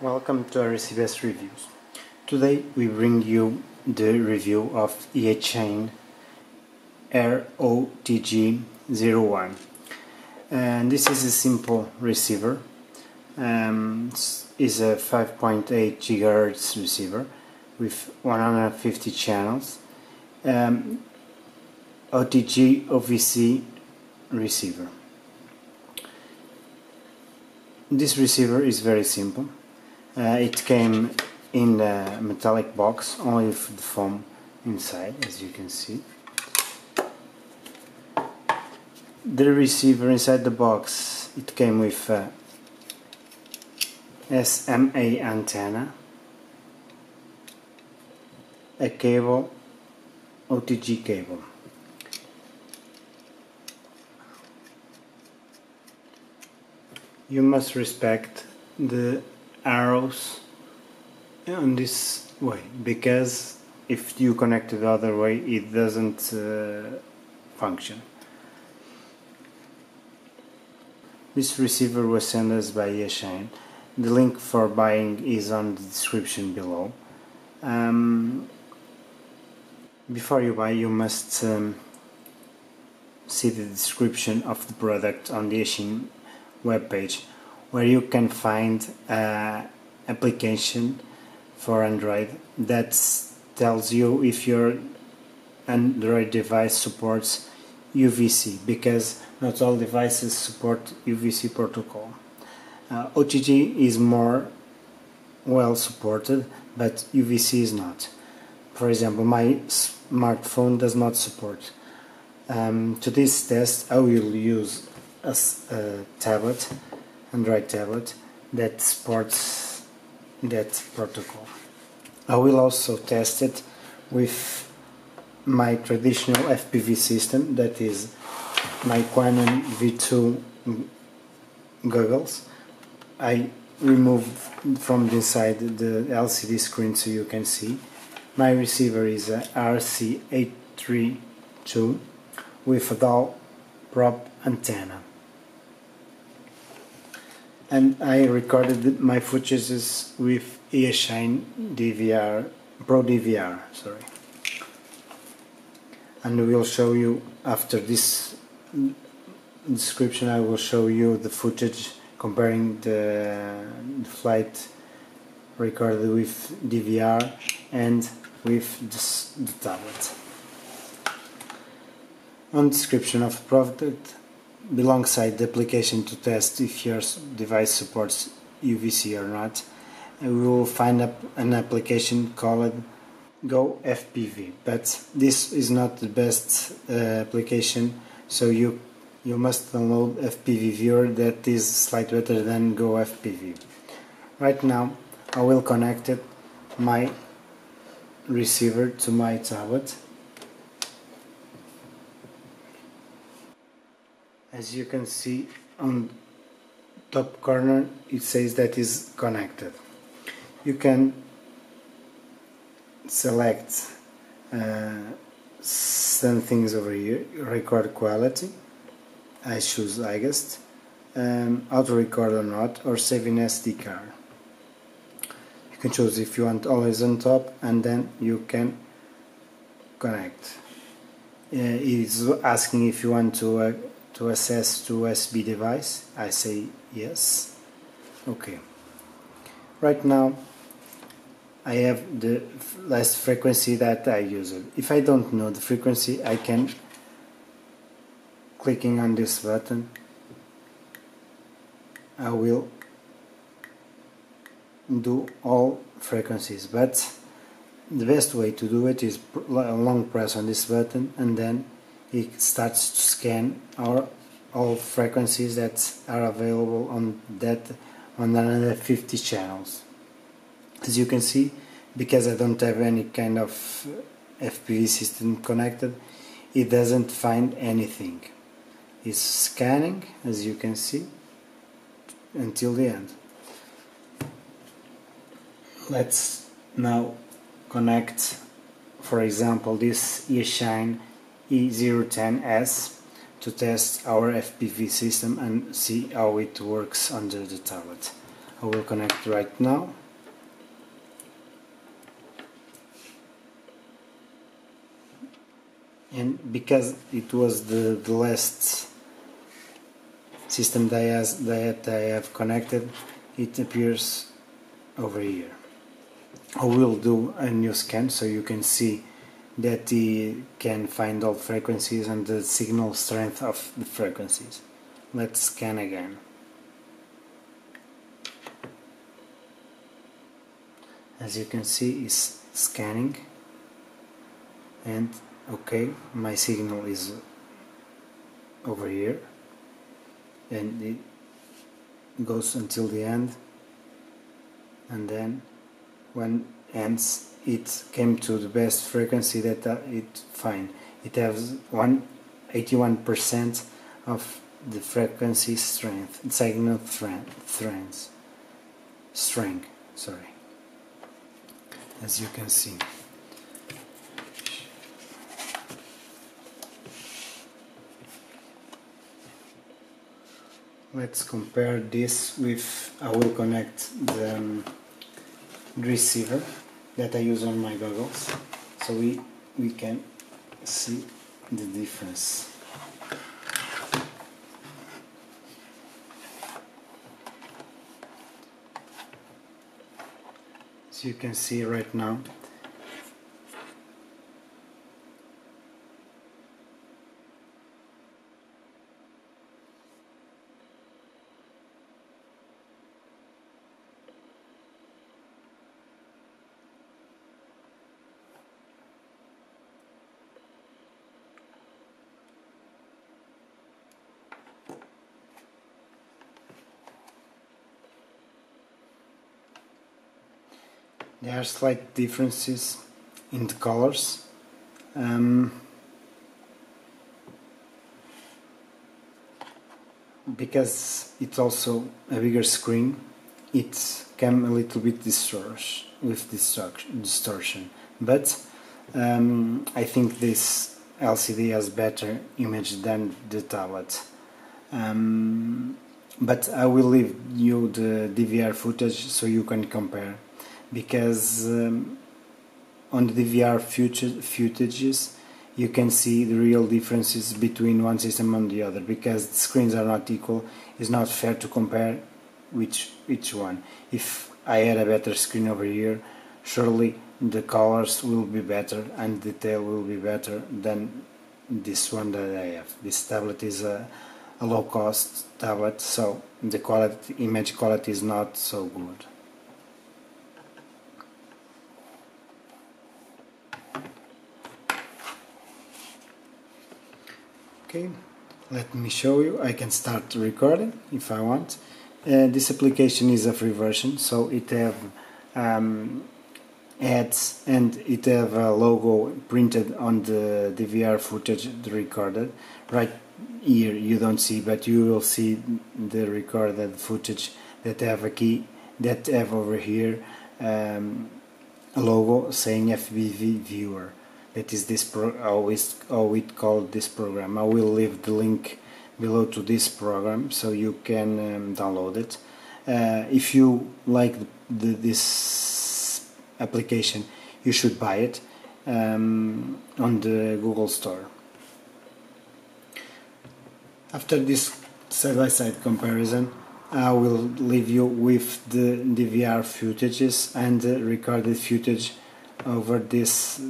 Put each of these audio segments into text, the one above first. Welcome to RCBS Reviews. Today we bring you the review of Eachine ROTG01, and this is a simple receiver. Is a 5.8 GHz receiver with 150 channels, OTG-OVC receiver. This receiver is very simple. It came in a metallic box, only with the foam inside, as you can see. The receiver inside the box, it came with a SMA antenna, a cable, OTG cable. You must respect the arrows on this way, because if you connect it the other way it doesn't function. This receiver was sent us by Eachine. The link for buying is on the description below. Before you buy, you must see the description of the product on the Eachine webpage, where you can find an application for Android that tells you if your Android device supports UVC, because not all devices support UVC protocol. OTG is more well supported, but UVC is not. For example, my smartphone does not support. To this test I will use a tablet, Android tablet, that supports that protocol. I will also test it with my traditional FPV system, that is my Quinon V2 goggles. I removed from inside the LCD screen so you can see. My receiver is a RC832 with a DALPROP antenna. And I recorded my footages with Eachine Pro DVR, sorry. And we'll show you, after this description, I will show you the footage comparing the flight recorded with DVR and with the tablet. On description of product, alongside the application to test if your device supports UVC or not, we will find an application called Go FPV, but this is not the best application, so you must download FPV Viewer, that is slightly better than Go FPV. Right now I will connect my receiver to my tablet. As you can see on top corner, it says that is connected. You can select some things over here. Record quality, I choose highest, auto record or not, or save in SD card. You can choose if you want always on top, and then you can connect. It's asking if you want to access to USB device. I say yes. Okay. Right now I have the last frequency that I used. If I don't know the frequency, I can clicking on this button, I will do all frequencies, but the best way to do it is long press on this button, and then it starts to scan all frequencies that are available on that 150 channels. As you can see, because I don't have any kind of FPV system connected, it doesn't find anything. It's scanning, as you can see, until the end. Let's now connect, for example, this Eachine E010S to test our FPV system and see how it works under the tablet. I I will connect right now. And because it was the last system that I have connected, it appears over here. I will do a new scan so you can see that he can find all frequencies and the signal strength of the frequencies. Let's scan again. As you can see, it's scanning, and okay, my signal is over here, and it goes until the end, and then when ends it came to the best frequency that it find. It has 81% of the frequency strength, signal strength, sorry, as you can see. Let's compare this with, I will connect the receiver that I use on my goggles, so we can see the difference. So you can see right now there are slight differences in the colors. Because it's also a bigger screen, it came a little bit distortion. But I think this LCD has better image than the tablet. But I will leave you the DVR footage so you can compare. Because on the DVR footages you can see the real differences between one system and the other, because the screens are not equal. It's not fair to compare which one. If I had a better screen over here, surely the colors will be better and detail will be better than this one that I have. This tablet is a low-cost tablet, so the quality, image quality is not so good. Okay, let me show you. I can start recording if I want. This application is a free version, so it have ads and it have a logo printed on the DVR footage recorded. Right here you don't see, but you will see the recorded footage that have a key, that have over here a logo saying FPV Viewer. That is this how it called this program. I will leave the link below to this program so you can download it. If you like this application, you should buy it on the Google Store. After this side-by-side comparison, I will leave you with the DVR footages and the recorded footage over this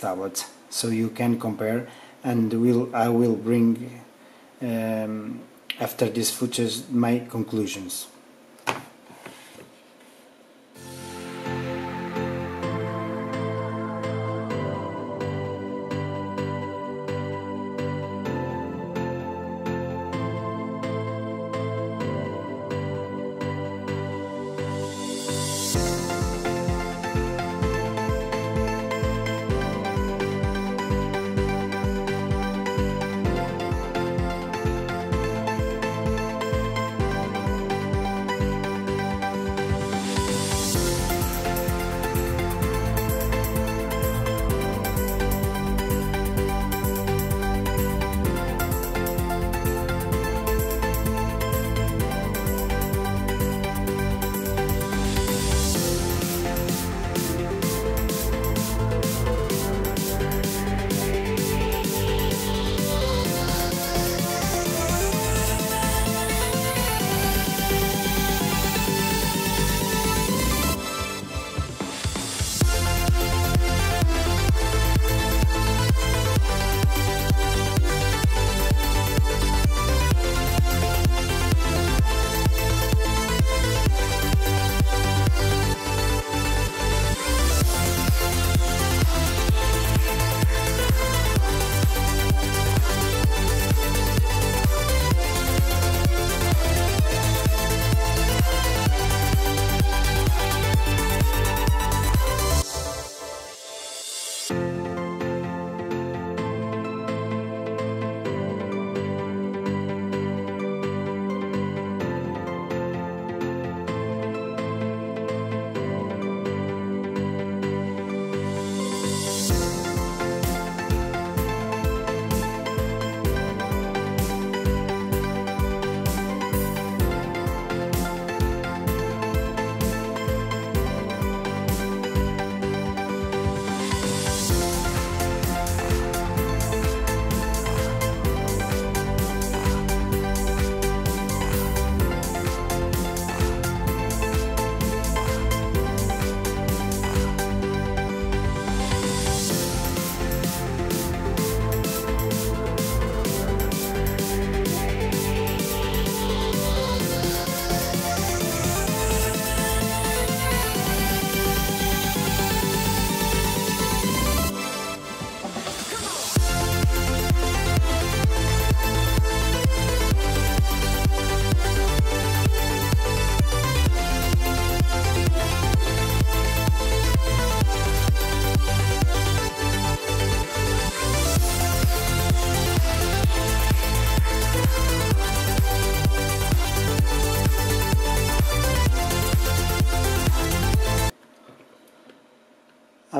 tablet, so you can compare, and I will bring after this footage my conclusions.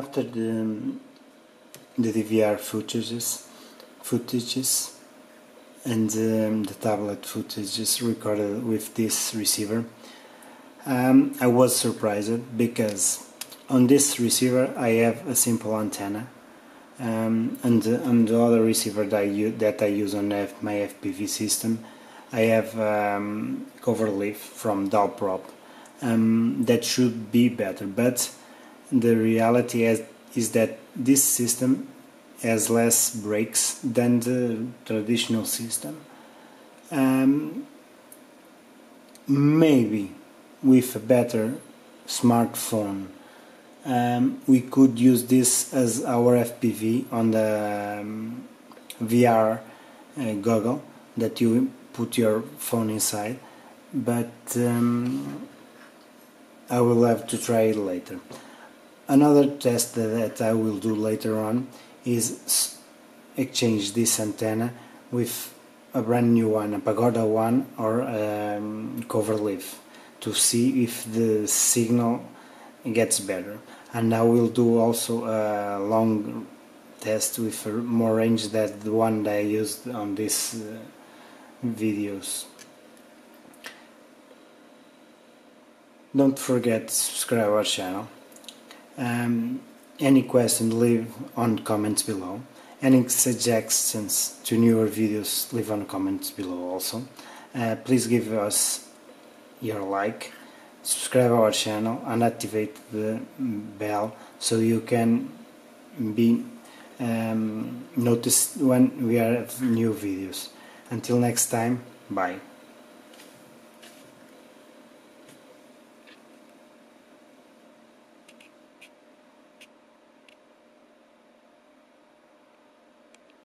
after the DVR footages and the tablet footages recorded with this receiver, I was surprised because on this receiver I have a simple antenna, and on the other receiver that I use on my FPV system I have cover leaf from DALPROP. That should be better, but the reality is that this system has less brakes than the traditional system. Maybe with a better smartphone we could use this as our FPV on the VR goggle that you put your phone inside, but I will have to try it later. Another test that I will do later on is exchange this antenna with a brand new one, a Pagoda one or cover leaf, to see if the signal gets better. And I will do also a long test with more range than the one that I used on these videos. Don't forget to subscribe our channel. Any questions leave on comments below. Any suggestions to newer videos leave on comments below also. Please give us your like, subscribe our channel and activate the bell so you can be noticed when we have new videos. Until next time, bye.